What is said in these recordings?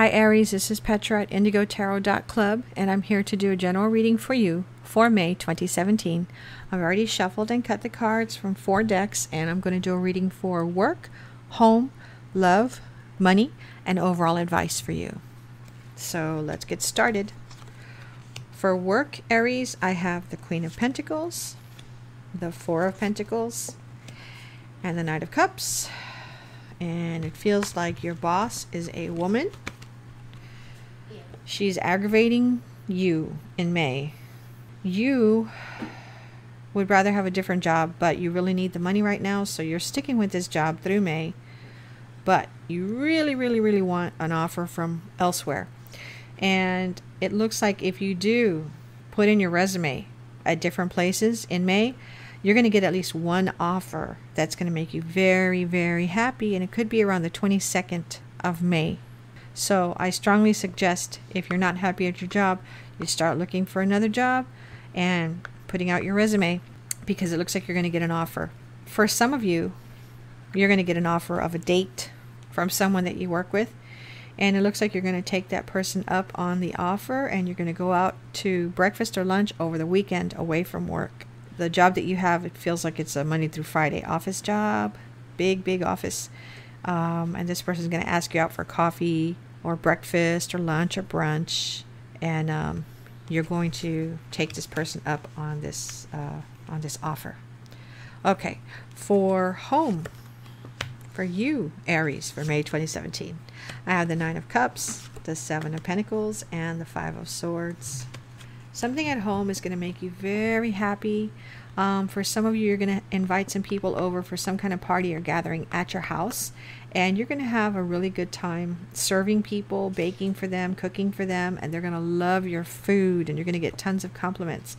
Hi Aries, this is Petra at IndigoTarot.club, and I'm here to do a general reading for you for May 2017. I've already shuffled and cut the cards from 4 decks, and I'm going to do a reading for work, home, love, money, and overall advice for you. So let's get started. For work, Aries, I have the Queen of Pentacles, the Four of Pentacles, and the Knight of Cups. And it feels like your boss is a woman. She's aggravating you in May. You would rather have a different job, but you really need the money right now, so you're sticking with this job through May. But you really want an offer from elsewhere. And it looks like if you do put in your resume at different places in May, you're going to get at least one offer that's going to make you very happy, and it could be around the 22nd of May. So I strongly suggest, if you're not happy at your job, you start looking for another job and putting out your resume, because it looks like you're going to get an offer. For some of you, you're going to get an offer of a date from someone that you work with, and it looks like you're going to take that person up on the offer, and you're going to go out to breakfast or lunch over the weekend away from work. The job that you have, it feels like it's a Monday through Friday office job, big office, and this person's going to ask you out for coffee or breakfast or lunch or brunch, and you're going to take this person up on this offer. Okay, for home, for you Aries, for May 2017, I have the Nine of Cups, the Seven of Pentacles, and the Five of Swords. Something at home is going to make you very happy. For some of you, you're going to invite some people over for some kind of party or gathering at your house, and you're going to have a really good time serving people, baking for them, cooking for them, and they're going to love your food, and you're going to get tons of compliments.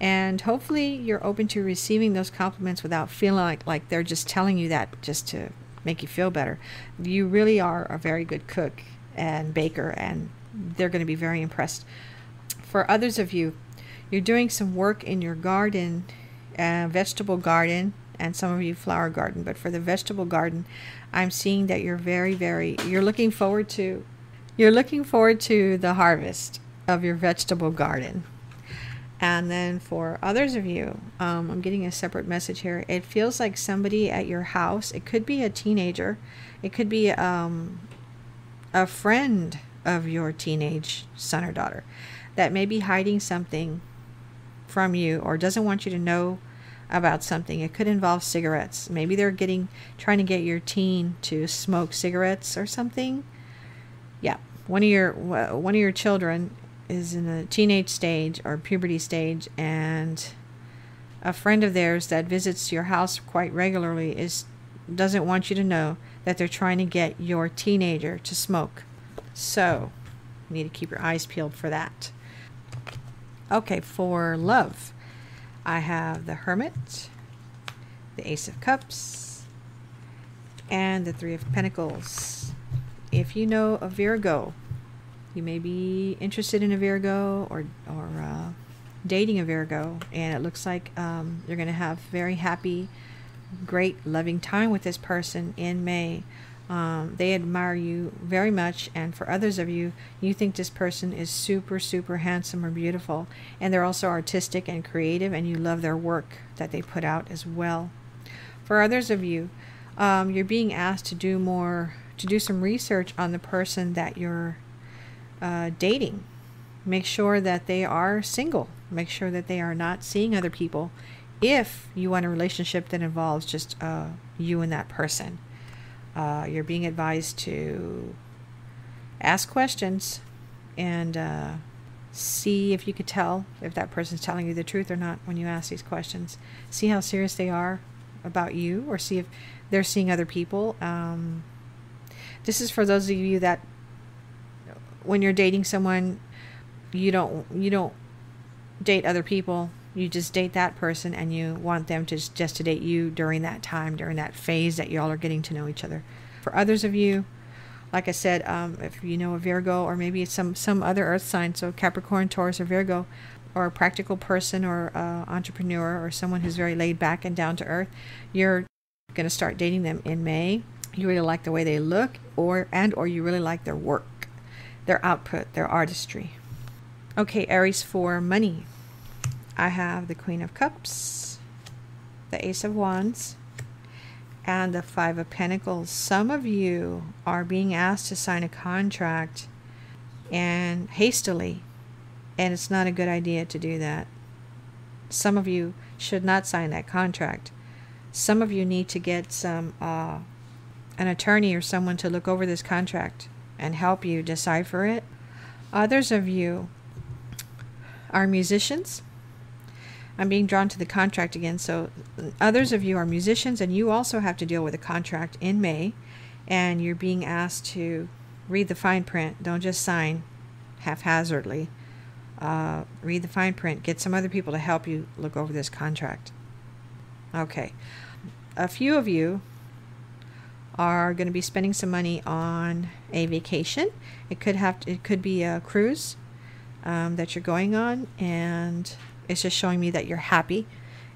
And hopefully you're open to receiving those compliments without feeling like they're just telling you that just to make you feel better. You really are a very good cook and baker, and they're going to be very impressed. For others of you, you're doing some work in your garden, vegetable garden, and some of you flower garden. But for the vegetable garden, I'm seeing that you're looking forward to the harvest of your vegetable garden. And then for others of you, I'm getting a separate message here. It feels like somebody at your house. It could be a teenager. It could be a friend of your teenage son or daughter that may be hiding something from you or doesn't want you to know about something. It could involve cigarettes. Maybe they're trying to get your teen to smoke cigarettes or something. Yeah, one of your children is in a teenage stage or puberty stage, and a friend of theirs that visits your house quite regularly doesn't want you to know that they're trying to get your teenager to smoke. So you need to keep your eyes peeled for that. Okay, for love, I have the Hermit, the Ace of Cups, and the Three of Pentacles. If you know a Virgo, you may be interested in a Virgo or dating a Virgo, and it looks like you're going to have very happy, great, loving time with this person in May. They admire you very much, and for others of you, you think this person is super handsome or beautiful, and they're also artistic and creative, and you love their work that they put out as well. For others of you, you're being asked to do some research on the person that you're dating. Make sure that they are single. Make sure that they are not seeing other people if you want a relationship that involves just you and that person. You're being advised to ask questions and see if you could tell if that person's telling you the truth or not when you ask these questions. See how serious they are about you, or see if they're seeing other people. This is for those of you that when you're dating someone, you don't date other people. You just date that person, and you want them to just to date you during that time, during that phase that y'all are getting to know each other. For others of you, like I said, if you know a Virgo, or maybe it's some other earth sign, so Capricorn, Taurus, or Virgo, or a practical person or entrepreneur or someone who's very laid back and down to earth, you're going to start dating them in May. You really like the way they look, or you really like their work. their output, their artistry. Okay, Aries, for money, I have the Queen of Cups, the Ace of Wands, and the Five of Pentacles. Some of you are being asked to sign a contract and hastily, and it's not a good idea to do that. Some of you should not sign that contract. Some of you need to get some an attorney or someone to look over this contract and help you decipher it. Others of you are musicians. I'm being drawn to the contract again. So others of you are musicians, and you also have to deal with a contract in May, and you're being asked to read the fine print. Don't just sign haphazardly. Read the fine print. Get some other people to help you look over this contract. Okay. A few of you are going to be spending some money on a vacation. It could be a cruise that you're going on, and it's just showing me that you're happy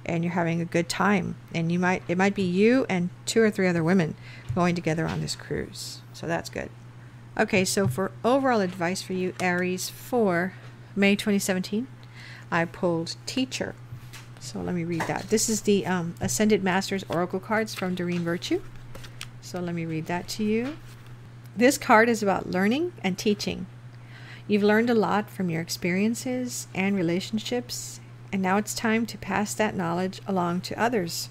and you're having a good time, and it might be you and 2 or 3 other women going together on this cruise. So that's good. Okay, so for overall advice for you, Aries, for May 2017, I pulled teacher. So let me read that. This is the Ascended Masters Oracle cards from Doreen Virtue. So let me read that to you. This card is about learning and teaching. You've learned a lot from your experiences and relationships, and now it's time to pass that knowledge along to others.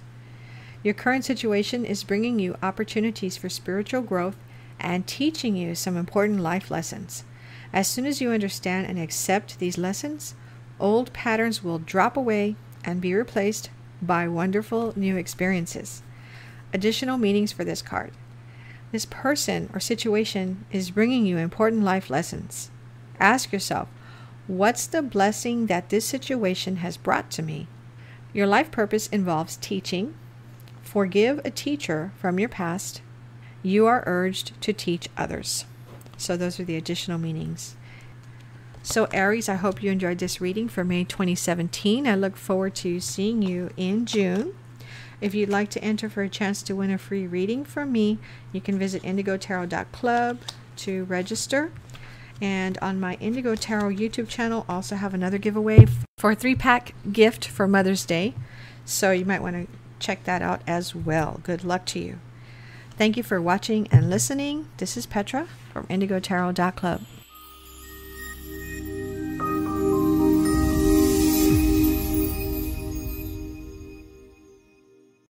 Your current situation is bringing you opportunities for spiritual growth and teaching you some important life lessons. As soon as you understand and accept these lessons, old patterns will drop away and be replaced by wonderful new experiences. Additional meanings for this card. This person or situation is bringing you important life lessons. Ask yourself, what's the blessing that this situation has brought to me? Your life purpose involves teaching. Forgive a teacher from your past. You are urged to teach others. So those are the additional meanings. So Aries, I hope you enjoyed this reading for May 2017. I look forward to seeing you in June. If you'd like to enter for a chance to win a free reading from me, you can visit IndigoTarot.club to register. And on my Indigo Tarot YouTube channel, also have another giveaway for a 3-pack gift for Mother's Day. So you might want to check that out as well. Good luck to you. Thank you for watching and listening. This is Petra from IndigoTarot.club.